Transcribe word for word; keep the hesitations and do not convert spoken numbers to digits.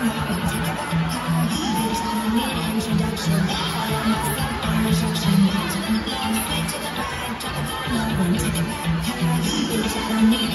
I don't need